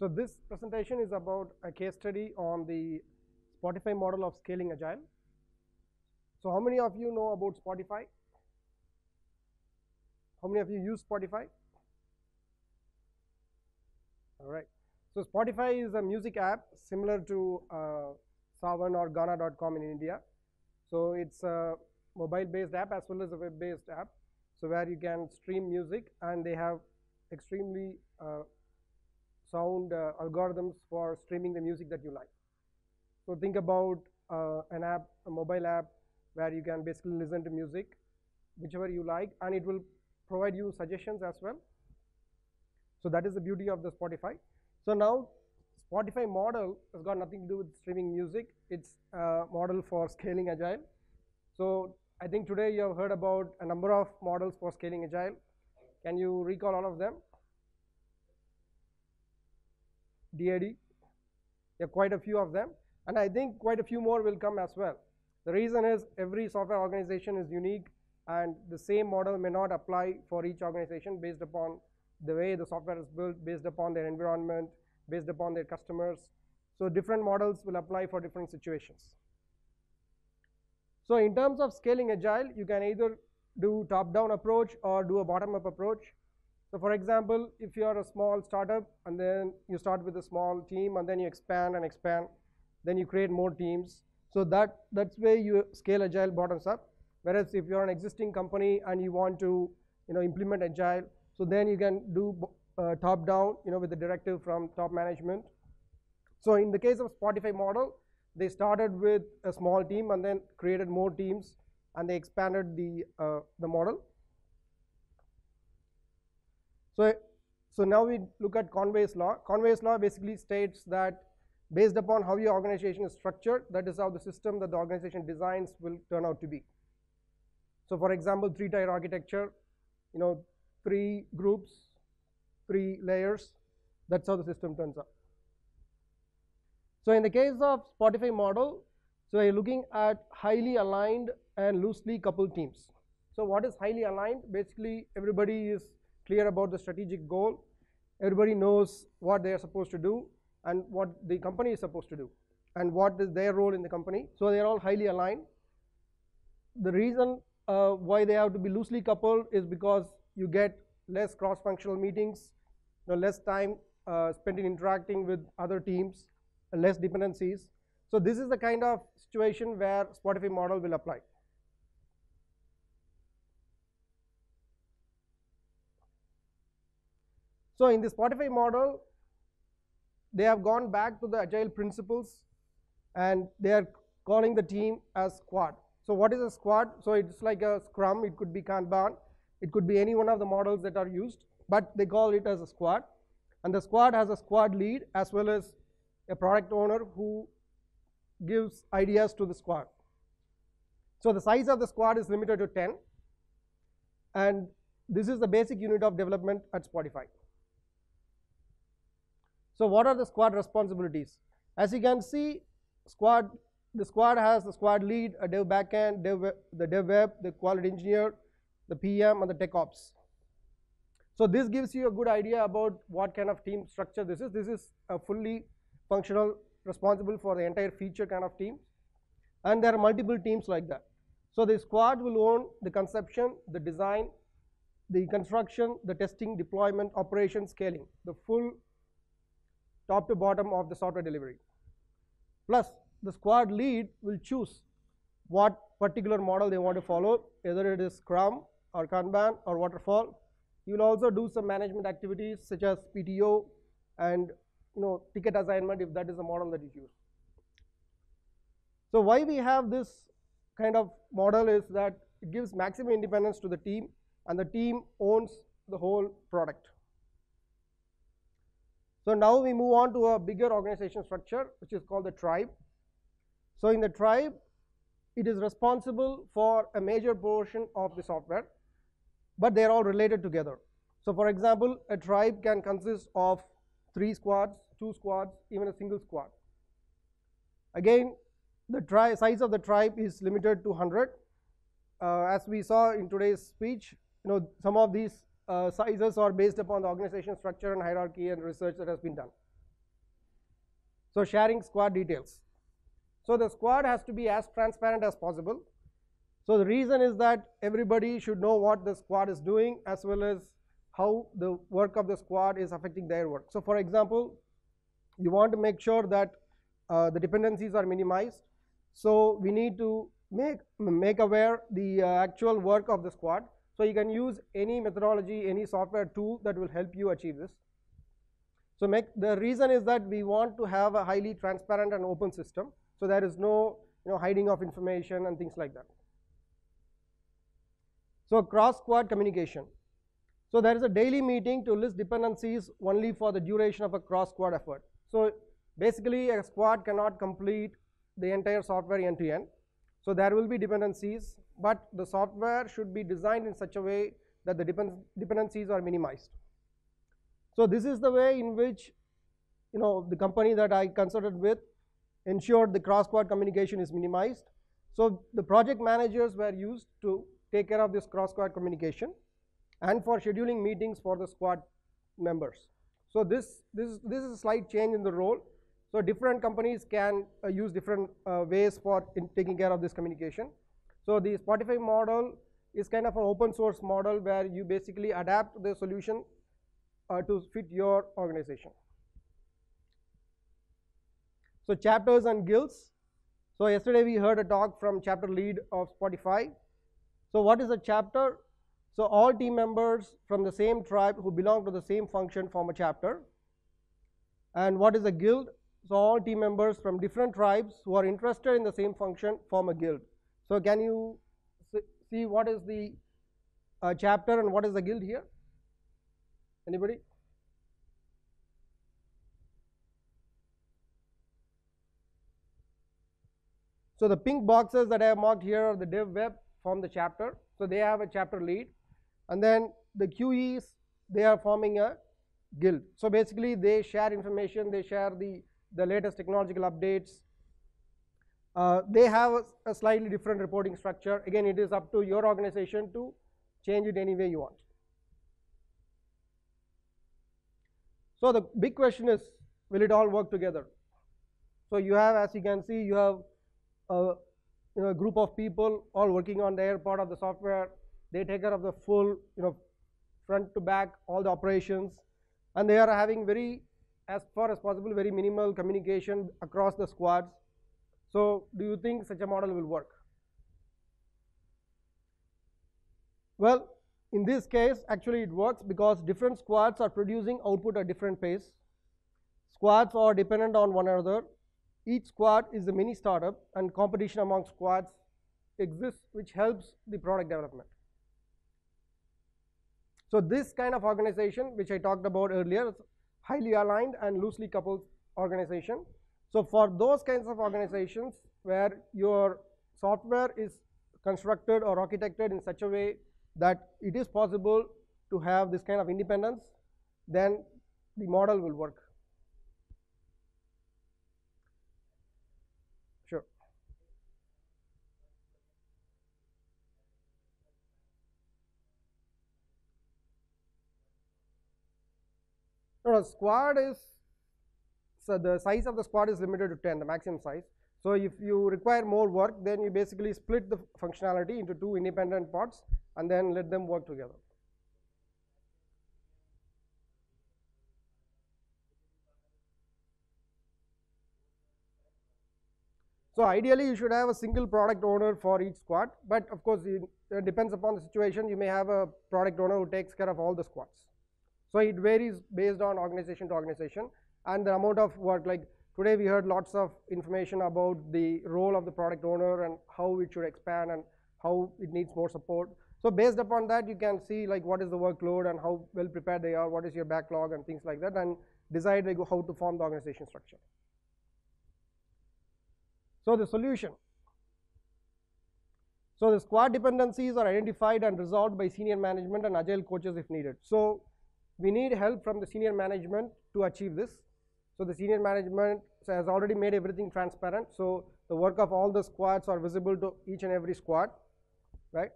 So this presentation is about a case study on the Spotify model of scaling agile. So how many of you know about Spotify? How many of you use Spotify? All right. So Spotify is a music app similar to Saavn or Ghana.com in India. So it's a mobile-based app as well as a web-based app. So where you can stream music, and they have extremely sound algorithms for streaming the music that you like. So think about an app, a mobile app, where you can basically listen to music, whichever you like, and it will provide you suggestions as well. So that is the beauty of the Spotify. So now, Spotify model has got nothing to do with streaming music. It's a model for scaling agile. So I think today you have heard about a number of models for scaling agile. Can you recall all of them? DAD, there are quite a few of them. And I think quite a few more will come as well. The reason is every software organization is unique, and the same model may not apply for each organization based upon the way the software is built, based upon their environment, based upon their customers. So different models will apply for different situations. So in terms of scaling agile, you can either do top-down approach or do a bottom-up approach. So for example, if you are a small startup, and then you start with a small team, and then you expand and expand, then you create more teams. So that's where you scale agile bottoms up. Whereas if you're an existing company and you want to implement agile, so then you can do top down with the directive from top management. So in the case of Spotify model, they started with a small team and then created more teams, and they expanded the model. So now we look at Conway's law. Conway's law basically states that based upon how your organization is structured, that is how the system that the organization designs will turn out to be. So for example, three-tier architecture, three groups, three layers, that's how the system turns out. So in the case of Spotify model, so you're looking at highly aligned and loosely coupled teams. So what is highly aligned? Basically, everybody is clear about the strategic goal. Everybody knows what they are supposed to do, and what the company is supposed to do, and what is their role in the company. So they're all highly aligned. The reason why they have to be loosely coupled is because you get less cross-functional meetings, less time spent in interacting with other teams, less dependencies. So this is the kind of situation where Spotify model will apply. So in the Spotify model, they have gone back to the agile principles, and they are calling the team as squad. So what is a squad? So it's like a Scrum, it could be Kanban, it could be any one of the models that are used, but they call it as a squad. And the squad has a squad lead as well as a product owner who gives ideas to the squad. So the size of the squad is limited to 10, and this is the basic unit of development at Spotify. So what are the squad responsibilities? As you can see, the squad has the squad lead, a dev backend, the dev web, the quality engineer, the PM, and the tech ops. So this gives you a good idea about what kind of team structure this is. This is a fully functional, responsible for the entire feature kind of team. And there are multiple teams like that. So the squad will own the conception, the design, the construction, the testing, deployment, operation, scaling, the full top to bottom of the software delivery. Plus, the squad lead will choose what particular model they want to follow, whether it is Scrum or Kanban or Waterfall. You will also do some management activities such as PTO and ticket assignment if that is the model that you choose. So why we have this kind of model is that it gives maximum independence to the team, and the team owns the whole product. So now we move on to a bigger organization structure, which is called the tribe. So in the tribe, it is responsible for a major portion of the software, but they're all related together. So for example, a tribe can consist of 3 squads, 2 squads, even a single squad. Again, the size of the tribe is limited to 100. As we saw in today's speech, some of these sizes are based upon the organization structure and hierarchy and research that has been done. So sharing squad details. So the squad has to be as transparent as possible. So the reason is that everybody should know what the squad is doing as well as how the work of the squad is affecting their work. So for example, you want to make sure that the dependencies are minimized. So we need to make aware the actual work of the squad. So you can use any methodology, any software tool that will help you achieve this. So the reason is that we want to have a highly transparent and open system. So there is no hiding of information and things like that. So cross-squad communication. So there is a daily meeting to list dependencies only for the duration of a cross-squad effort. So basically a squad cannot complete the entire software end to end. So there will be dependencies, but the software should be designed in such a way that the dependencies are minimized. So this is the way in which the company that I consulted with ensured the cross-squad communication is minimized. So the project managers were used to take care of this cross-squad communication and for scheduling meetings for the squad members. So this is a slight change in the role. So different companies can use different ways for taking care of this communication. So the Spotify model is kind of an open source model where you basically adapt the solution to fit your organization. So chapters and guilds. So yesterday we heard a talk from chapter lead of Spotify. So what is a chapter? So all team members from the same tribe who belong to the same function form a chapter. And what is a guild? So all team members from different tribes who are interested in the same function form a guild. So can you see what is the chapter and what is the guild here? Anybody? So the pink boxes that I have marked here are the dev web form the chapter. So they have a chapter lead. And then the QEs, they are forming a guild. So basically they share information, they share the latest technological updates. They have a slightly different reporting structure. Again, it is up to your organization to change it any way you want. So the big question is, will it all work together? So you have, as you can see, you have a group of people all working on their part of the software. They take care of the full, front to back, all the operations. And they are having very, as far as possible, very minimal communication across the squads. So do you think such a model will work? Well, in this case, actually it works because different squads are producing output at different pace. Squads are dependent on one another. Each squad is a mini startup and competition among squads exists, which helps the product development. So this kind of organization, which I talked about earlier, is highly aligned and loosely coupled organization. So for those kinds of organizations where your software is constructed or architected in such a way that it is possible to have this kind of independence, then the model will work. Sure. No, squad is, so the size of the squad is limited to 10, the maximum size. So if you require more work, then you basically split the functionality into two independent parts and then let them work together. So ideally, you should have a single product owner for each squad. But of course, it depends upon the situation. You may have a product owner who takes care of all the squads. So it varies based on organization to organization and the amount of work. Like today, we heard lots of information about the role of the product owner and how it should expand and how it needs more support. So based upon that, you can see like what is the workload and how well prepared they are, what is your backlog and things like that, and decide how to form the organization structure. So the solution. So the squad dependencies are identified and resolved by senior management and agile coaches if needed. So we need help from the senior management to achieve this. So the senior management has already made everything transparent. So the work of all the squads are visible to each and every squad, right?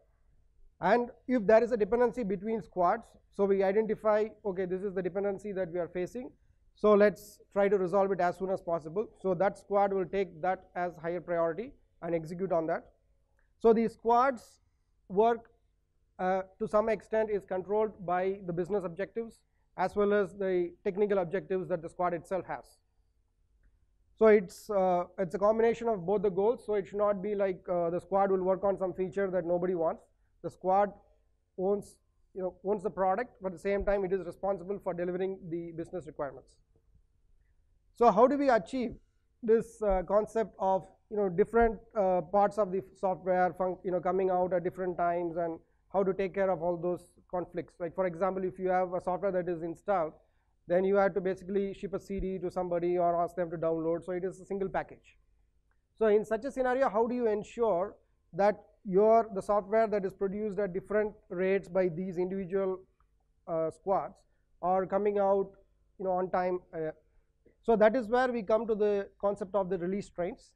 And if there is a dependency between squads, so we identify, okay, this is the dependency that we are facing. So let's try to resolve it as soon as possible. So that squad will take that as higher priority and execute on that. So the squad's work to some extent is controlled by the business objectives as well as the technical objectives that the squad itself has. So it's a combination of both the goals. So it should not be like the squad will work on some feature that nobody wants. The squad owns the product, but at the same time it is responsible for delivering the business requirements. So how do we achieve this concept of different parts of the software coming out at different times, and how to take care of all those conflicts? Like, for example, if you have a software that is installed, then you have to basically ship a CD to somebody or ask them to download. So it is a single package. So in such a scenario, how do you ensure that the software that is produced at different rates by these individual squads are coming out on time? So that is where we come to the concept of the release trains.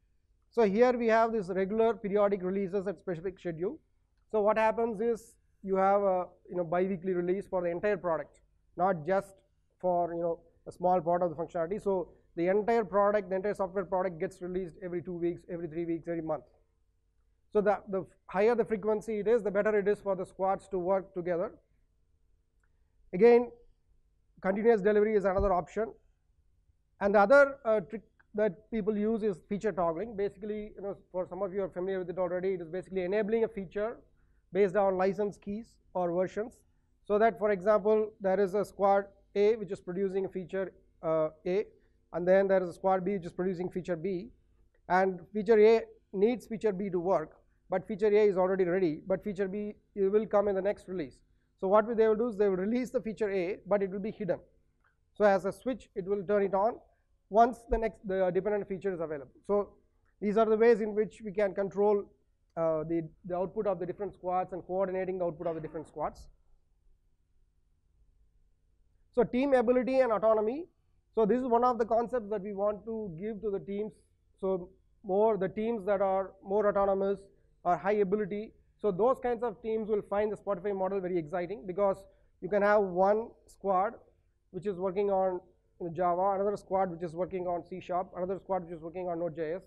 So here we have this regular periodic releases at specific schedule. So what happens is you have a bi-weekly release for the entire product, not just for a small part of the functionality. So the entire product, the entire software product gets released every 2 weeks, every 3 weeks, every month. So the higher the frequency it is, the better it is for the squads to work together. Again, continuous delivery is another option. And the other trick that people use is feature toggling. Basically, for some of you are familiar with it already, it is basically enabling a feature based on license keys or versions. So that, for example, there is a squad A which is producing a feature A, and then there is a squad B which is producing feature B. And feature A needs feature B to work, but feature A is already ready, but feature B will come in the next release. So what they will do is they will release the feature A, but it will be hidden. So as a switch, it will turn it on once the dependent feature is available. So these are the ways in which we can control the output of the different squads and coordinating the output of the different squads. So team ability and autonomy. So this is one of the concepts that we want to give to the teams. So the teams that are more autonomous or high ability. So those kinds of teams will find the Spotify model very exciting, because you can have one squad which is working on Java, another squad which is working on C#, another squad which is working on Node.js.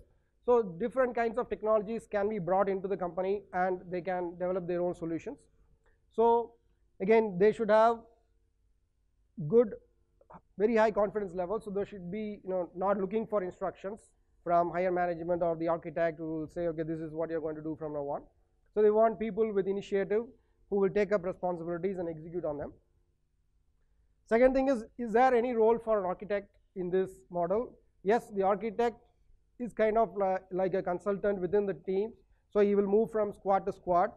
So different kinds of technologies can be brought into the company and they can develop their own solutions. So again, they should have good, very high confidence levels. So they should be not looking for instructions from higher management or the architect who will say, okay, this is what you're going to do from now on. So they want people with initiative who will take up responsibilities and execute on them. Second thing is there any role for an architect in this model? Yes, the architect is kind of like a consultant within the team. So he will move from squad to squad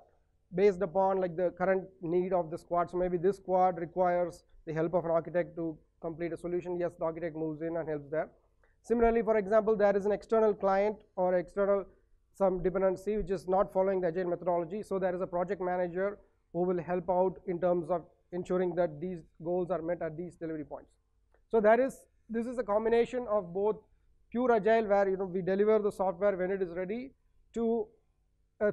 based upon like the current need of the squad. So maybe this squad requires the help of an architect to complete a solution. Yes, the architect moves in and helps there. Similarly, for example, there is an external client or external some dependency which is not following the agile methodology. So there is a project manager who will help out in terms of ensuring that these goals are met at these delivery points. So this is a combination of both pure agile, where we deliver the software when it is ready, to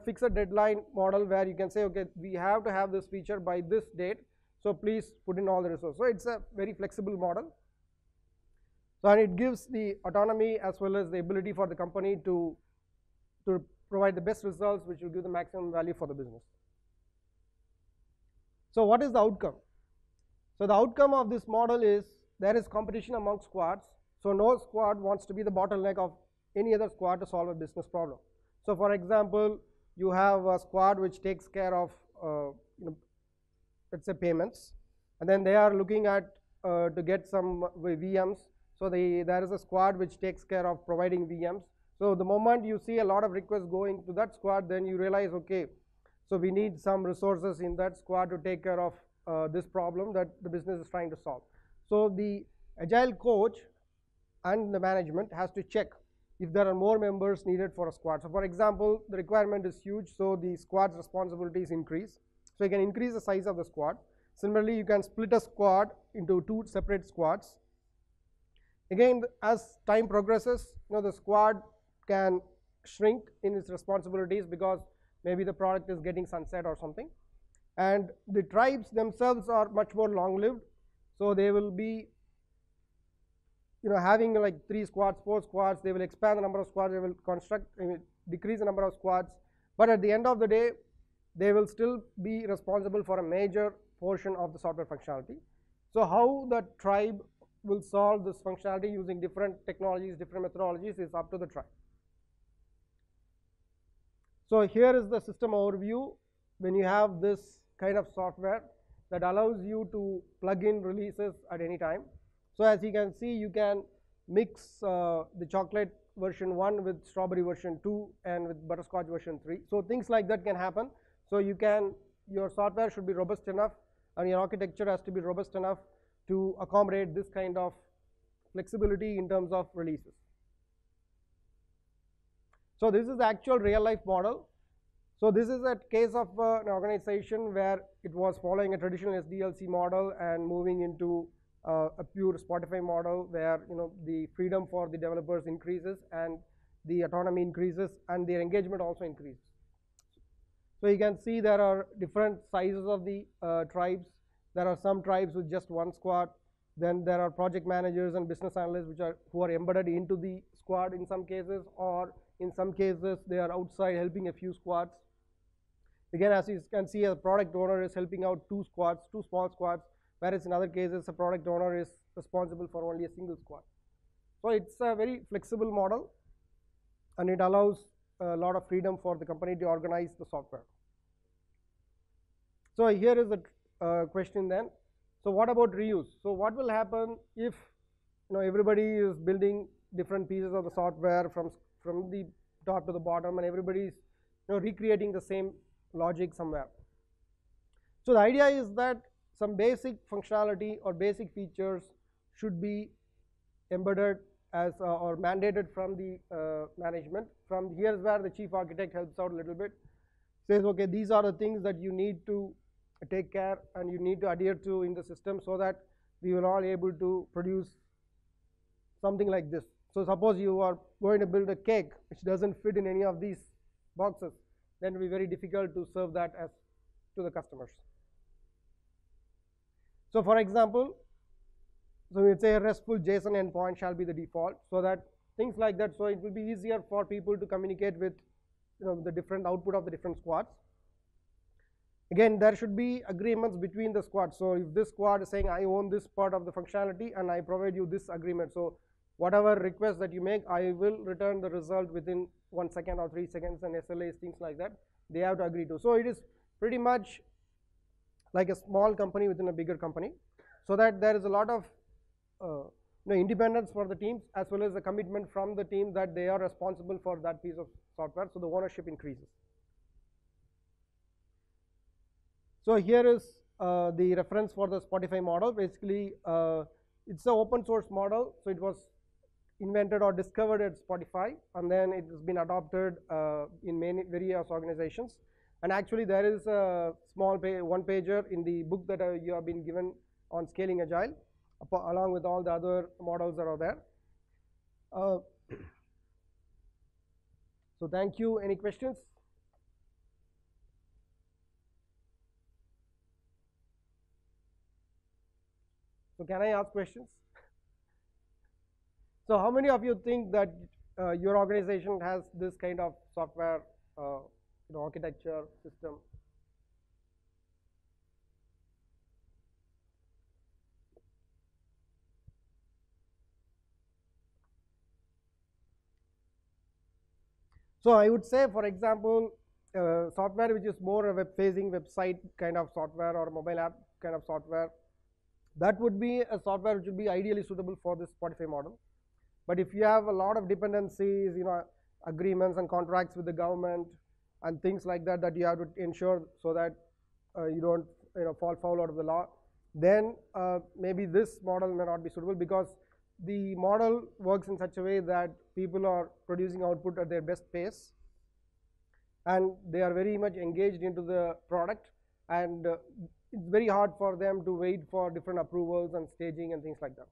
fix a deadline model where you can say, okay, we have to have this feature by this date, so please put in all the resources. So it's a very flexible model. So and it gives the autonomy as well as the ability for the company to provide the best results, which will give the maximum value for the business. So what is the outcome? So the outcome of this model is there is competition among squads. So no squad wants to be the bottleneck of any other squad to solve a business problem. So for example, you have a squad which takes care of, let's say, payments, and then they are looking at to get some VMs. So there is a squad which takes care of providing VMs. So the moment you see a lot of requests going to that squad, then you realize, okay, so we need some resources in that squad to take care of this problem that the business is trying to solve. So the agile coach and the management has to check if there are more members needed for a squad. So for example, the requirement is huge, so the squad's responsibilities increase. So you can increase the size of the squad. Similarly, you can split a squad into two separate squads. Again, as time progresses, the squad can shrink in its responsibilities because maybe the product is getting sunset or something. And the tribes themselves are much more long-lived, so they will be having like 3 squads, 4 squads, they will expand the number of squads, they will decrease the number of squads. But at the end of the day, they will still be responsible for a major portion of the software functionality. So how the tribe will solve this functionality using different technologies, different methodologies is up to the tribe. So here is the system overview when you have this kind of software that allows you to plug in releases at any time. So as you can see, you can mix the chocolate version 1 with strawberry version 2 and with butterscotch version 3. So things like that can happen. So you can, your software should be robust enough and your architecture has to be robust enough to accommodate this kind of flexibility in terms of releases. So this is the actual real life model. So this is a case of an organization where it was following a traditional SDLC model and moving into a pure Spotify model where the freedom for the developers increases and the autonomy increases and their engagement also increases. So you can see there are different sizes of the tribes. There are some tribes with just 1 squad. Then there are project managers and business analysts who are embedded into the squad in some cases, or in some cases they are outside helping a few squads. Again, as you can see, a product owner is helping out 2 squads, 2 small squads, whereas in other cases a product owner is responsible for only a single squad. So it's a very flexible model and it allows a lot of freedom for the company to organize the software. So here is the question then. So what about reuse? So what will happen if everybody is building different pieces of the software from the top to the bottom and everybody is recreating the same logic somewhere? So the idea is that some basic functionality or basic features should be embedded as or mandated from the management. From here's where the chief architect helps out a little bit, says okay, these are the things that you need to take care and you need to adhere to in the system so that we will all able to produce something like this. So suppose you are going to build a cake which doesn't fit in any of these boxes, then it will be very difficult to serve that as to the customers. So for example, so we'll say a RESTful JSON endpoint shall be the default, so that things like that, so it will be easier for people to communicate with the different output of the different squads. Again, there should be agreements between the squads. So if this squad is saying I own this part of the functionality and I provide you this agreement, so whatever request that you make, I will return the result within 1 second or 3 seconds, and SLAs, things like that, they have to agree to. So it is pretty much like a small company within a bigger company, so that there is a lot of independence for the teams as well as the commitment from the team that they are responsible for that piece of software, so the ownership increases. So here is the reference for the Spotify model. Basically, it's an open source model, so it was invented or discovered at Spotify, and then it has been adopted in many various organizations. And actually, there is a small one-pager in the book that you have been given on Scaling Agile, along with all the other models that are there. So thank you. Any questions? So can I ask questions? So how many of you think that your organization has this kind of software architecture system? So I would say, for example, software which is more a web-facing website kind of software or a mobile app kind of software, that would be a software which would be ideally suitable for this Spotify model. But if you have a lot of dependencies, agreements and contracts with the government, and things like that that you have to ensure so that you don't fall foul out of the law, then maybe this model may not be suitable, because the model works in such a way that people are producing output at their best pace and they are very much engaged into the product, and it's very hard for them to wait for different approvals and staging and things like that.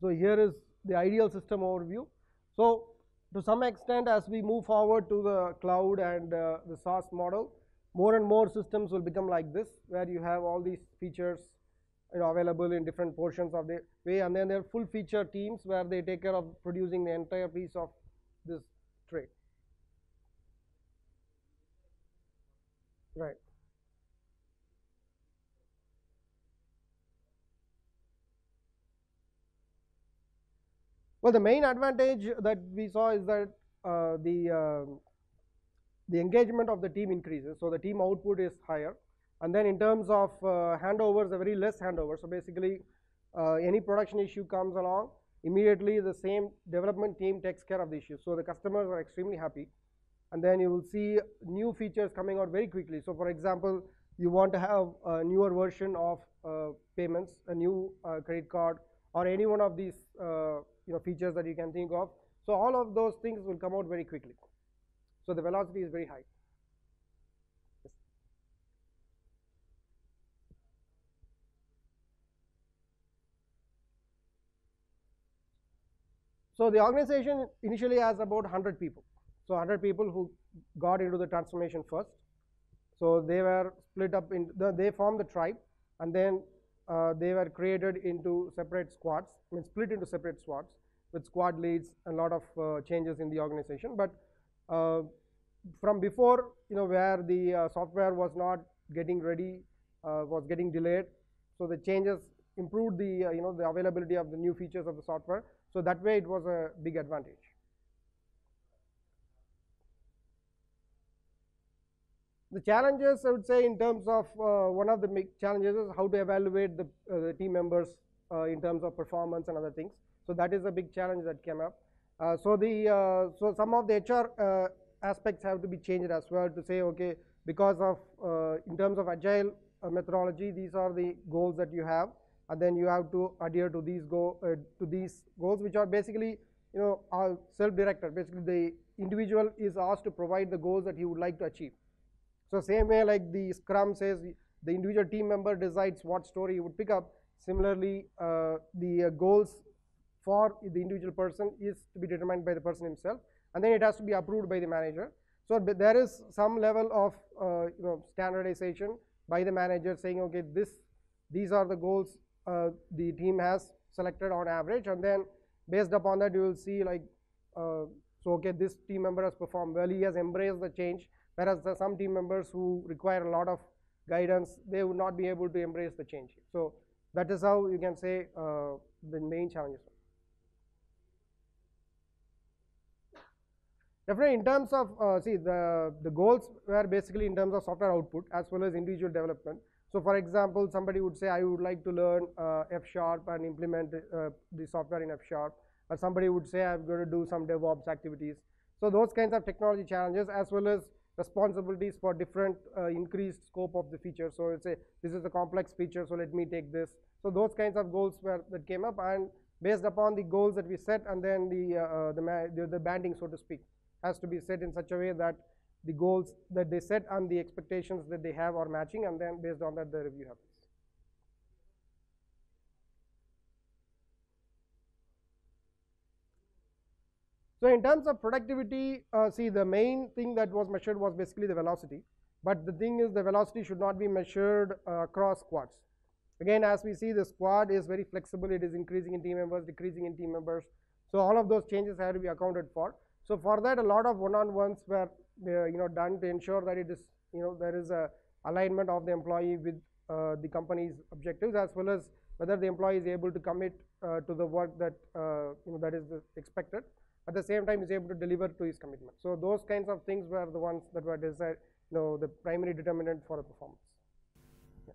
So here is the ideal system overview. So to some extent, as we move forward to the cloud and the SaaS model, more and more systems will become like this, where you have all these features available in different portions of the way, and then there are full feature teams where they take care of producing the entire piece of this tray. Right. Well, the main advantage that we saw is that the engagement of the team increases, so the team output is higher. And then in terms of handovers, a very less handover. So basically, any production issue comes along, immediately the same development team takes care of the issue. So the customers are extremely happy. And then you will see new features coming out very quickly. So for example, you want to have a newer version of payments, a new credit card, or any one of these features that you can think of. So all of those things will come out very quickly. So the velocity is very high. So the organization initially has about 100 people. So 100 people who got into the transformation first. So they were split up, they formed the tribe, and then they were created into separate squads, I mean split into separate squads with squad leads and a lot of changes in the organization. But from before, where the software was not getting ready, was getting delayed, so the changes improved the, the availability of the new features of the software. So that way it was a big advantage. The challenges, I would say, in terms of one of the big challenges is how to evaluate the team members in terms of performance and other things. So that is a big challenge that came up. So some of the HR aspects have to be changed as well to say, okay, because of in terms of agile methodology, these are the goals that you have. And then you have to adhere to these goals, which are basically, are self-directed. Basically, the individual is asked to provide the goals that he would like to achieve. So same way, like the Scrum says, the individual team member decides what story he would pick up. Similarly, the goals for the individual person is to be determined by the person himself, and then it has to be approved by the manager. So there is some level of standardization by the manager saying, okay, these are the goals the team has selected on average, and then based upon that you will see like, okay, this team member has performed well, he has embraced the change, whereas there are some team members who require a lot of guidance, they would not be able to embrace the change. So that is how you can say the main challenges. Definitely in terms of, the goals were basically in terms of software output as well as individual development. So for example, somebody would say, I would like to learn F# and implement the software in F#. Or somebody would say, I'm going to do some DevOps activities. So those kinds of technology challenges as well as responsibilities for different increased scope of the feature. So let's say, this is a complex feature, so let me take this. So those kinds of goals that came up, and based upon the goals that we set, and then the banding, so to speak, has to be set in such a way that the goals that they set and the expectations that they have are matching, and then based on that, the review happens. So in terms of productivity, the main thing that was measured was basically the velocity. But the thing is, the velocity should not be measured across squads. Again, as we see, the squad is very flexible. It is increasing in team members, decreasing in team members. So all of those changes have to be accounted for. So for that, a lot of one-on-ones were done to ensure that it is there is a alignment of the employee with the company's objectives, as well as whether the employee is able to commit to the work that that is expected. At the same time, is able to deliver to his commitment. So those kinds of things were the ones that were decided, the primary determinant for the performance. Yeah.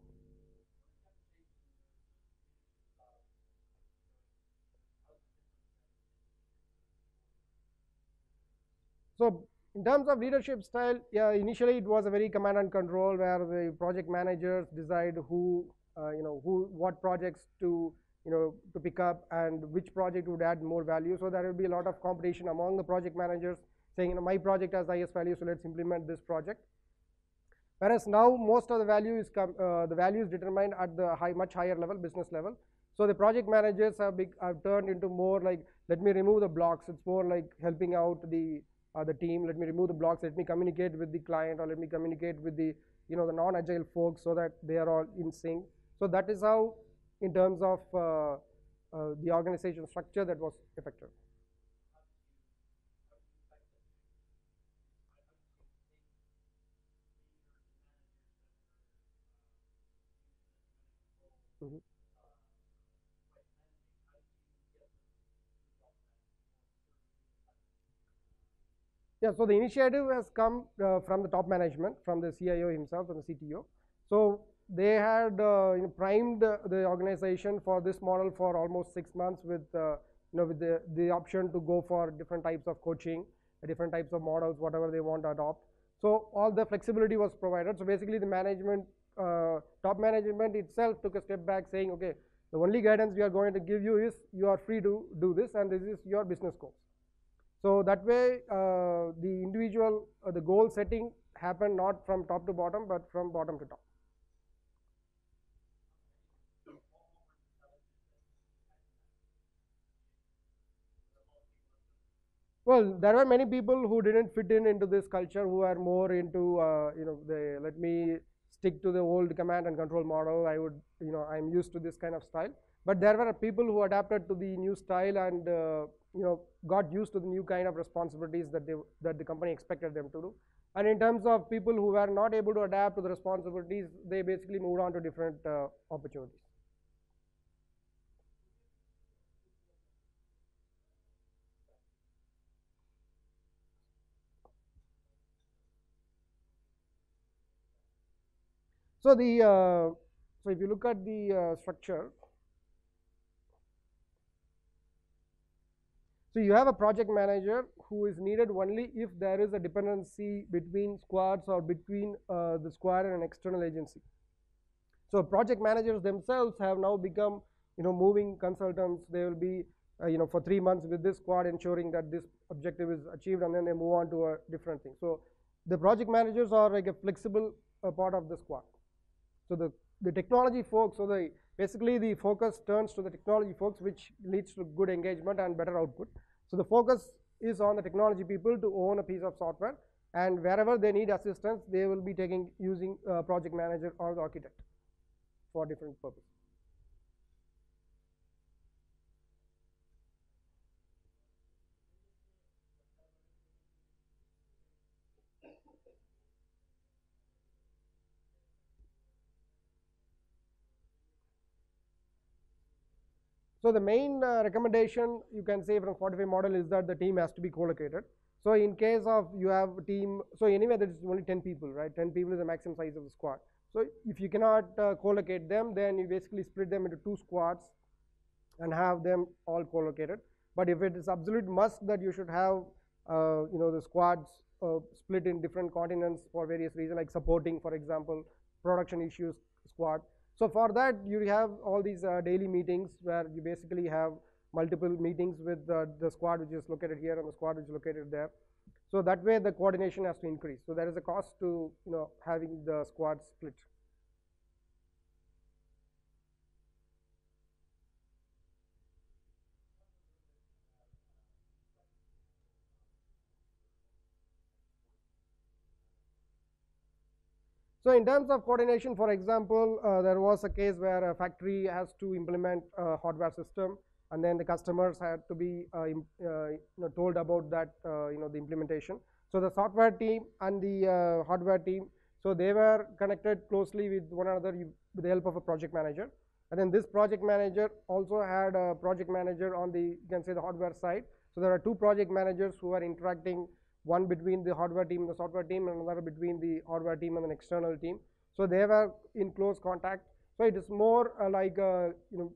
So in terms of leadership style, yeah, initially it was a very command and control where the project managers decide who, what projects to pick up and which project would add more value. So there will be a lot of competition among the project managers saying, my project has the highest value, so let's implement this project. Whereas now most of the value is determined at the much higher level, business level. So the project managers have turned into more like, let me remove the blocks. It's more like helping out the team. Let me remove the blocks. Let me communicate with the client, or let me communicate with the non-agile folks so that they are all in sync. So that is how in terms of the organization structure that was effective. Mm-hmm. Yeah, so the initiative has come from the top management, from the CIO himself, from the CTO. So they had primed the organization for this model for almost 6 months, with with the option to go for different types of coaching, different types of models, whatever they want to adopt. So all the flexibility was provided. So basically, the management, top management itself took a step back, saying, okay, the only guidance we are going to give you is you are free to do this, and this is your business goals. So that way, the individual, the goal setting happened not from top to bottom, but from bottom to top. Well, there were many people who didn't fit into this culture, who are more into, let me stick to the old command and control model. I'm used to this kind of style. But there were people who adapted to the new style and got used to the new kind of responsibilities that the company expected them to do. And in terms of people who were not able to adapt to the responsibilities, they basically moved on to different opportunities. So the so if you look at the structure. So you have a project manager who is needed only if there is a dependency between squads or between the squad and an external agency. So project managers themselves have now become, moving consultants. They will be, for 3 months with this squad, ensuring that this objective is achieved, and then they move on to a different thing. So the project managers are like a flexible part of the squad. So the technology folks, so basically the focus turns to the technology folks, which leads to good engagement and better output. So the focus is on the technology people to own a piece of software, and wherever they need assistance, they will be using project manager or the architect for different purposes. So the main recommendation you can say from Spotify model is that the team has to be co-located. So in case of you have a team, so anyway there's only 10 people, right? 10 people is the maximum size of the squad. So if you cannot co-locate them, then you basically split them into 2 squads and have them all co-located. But if it is absolute must that you should have, the squads split in different continents for various reasons, like supporting, for example, production issues squad. So for that, you have all these daily meetings where you basically have multiple meetings with the squad which is located here and the squad which is located there. So that way, the coordination has to increase. So there is a cost to having the squad split. So in terms of coordination, for example, there was a case where a factory has to implement a hardware system, and then the customers had to be told about that, the implementation. So the software team and the hardware team, so they were connected closely with one another with the help of a project manager. And then this project manager also had a project manager on the, the hardware side. So there are 2 project managers who are interacting, one between the hardware team and the software team, and another between the hardware team and an external team. So they were in close contact. So it is more like,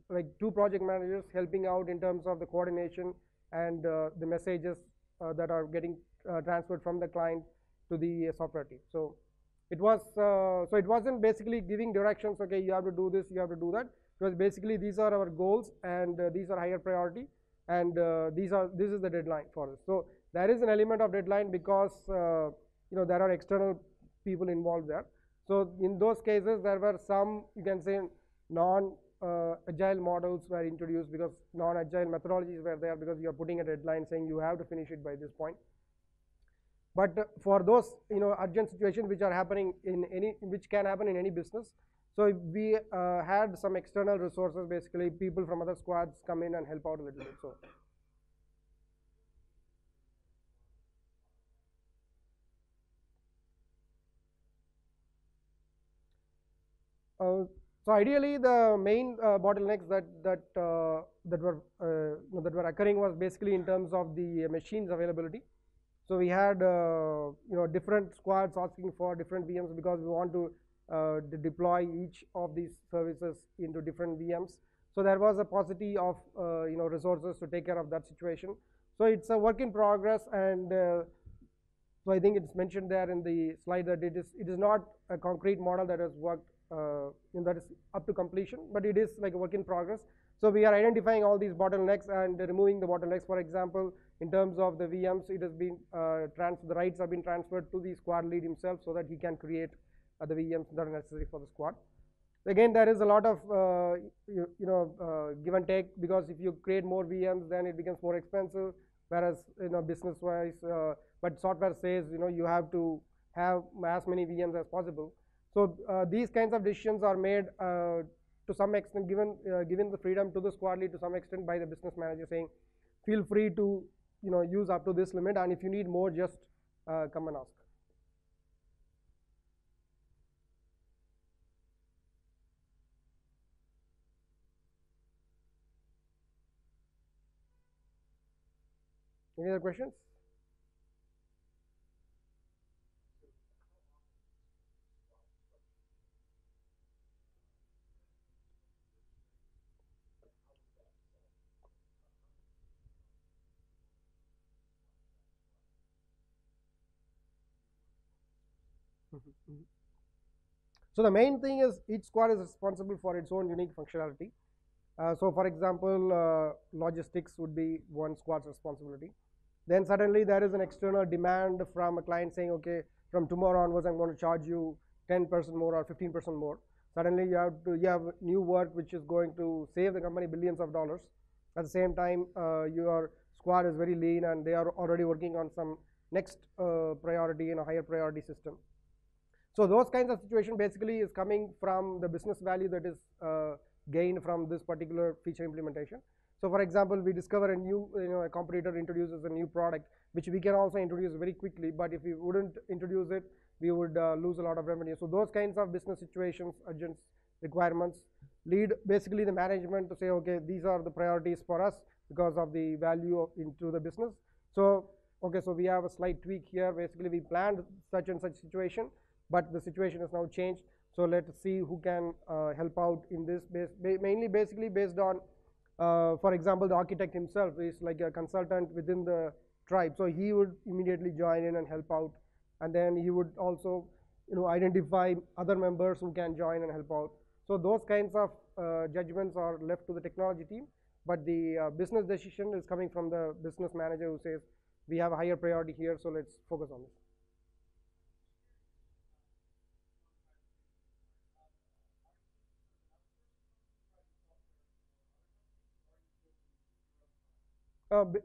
like 2 project managers helping out in terms of the coordination and the messages that are getting transferred from the client to the software team. So it was, so it wasn't basically giving directions, okay, you have to do this, you have to do that. It was basically, these are our goals, and these are higher priority, and this is the deadline for us. So there is an element of deadline because there are external people involved there. So in those cases, there were some, non-agile models were introduced, because non-agile methodologies were there, because you are putting a deadline saying you have to finish it by this point. But for those urgent situations which are happening in any, which can happen in any business, so we had some external resources, basically people from other squads come in and help out a little bit. So ideally, the main bottlenecks that were occurring was basically in terms of the machines availability. So we had different squads asking for different VMs because we want to deploy each of these services into different VMs. So there was a paucity of resources to take care of that situation. So it's a work in progress, and so I think it's mentioned there in the slide that it is not a concrete model that has worked that is up to completion, but it is like a work in progress. So we are identifying all these bottlenecks and removing the bottlenecks. For example, in terms of the VMs, it has been the rights have been transferred to the squad lead himself so that he can create the VMs that are necessary for the squad. Again, there is a lot of give and take, because if you create more VMs, then it becomes more expensive. Whereas business-wise, but software says you have to have as many VMs as possible. So these kinds of decisions are made to some extent, given the freedom to the squad lead to some extent by the business manager, saying, feel free to use up to this limit, and if you need more, just come and ask. Any other questions? So the main thing is each squad is responsible for its own unique functionality. So for example, logistics would be one squad's responsibility. Then suddenly there is an external demand from a client saying, okay, from tomorrow onwards I'm going to charge you 10% more or 15% more. Suddenly you have new work which is going to save the company billions of dollars. At the same time, your squad is very lean and they are already working on some next priority and a higher priority system. So those kinds of situation basically is coming from the business value that is gained from this particular feature implementation. So for example, we discover a new, a competitor introduces a new product, which we can also introduce very quickly, but if we wouldn't introduce it, we would lose a lot of revenue. So those kinds of business situations, urgent requirements, lead basically the management to say, okay, these are the priorities for us because of the value into the business. So, okay, so we have a slight tweak here. Basically, we planned such and such situation, but the situation has now changed, so let's see who can help out in this, basically based on, for example, the architect himself is like a consultant within the tribe, so he would immediately join in and help out, and then he would also identify other members who can join and help out. So those kinds of judgments are left to the technology team, but the business decision is coming from the business manager who says, we have a higher priority here, so let's focus on this.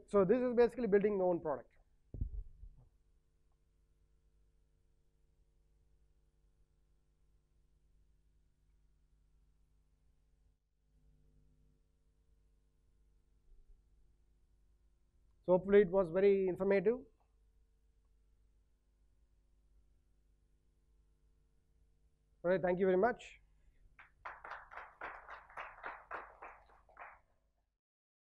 So this is basically building the own product. So hopefully it was very informative. All right, thank you very much.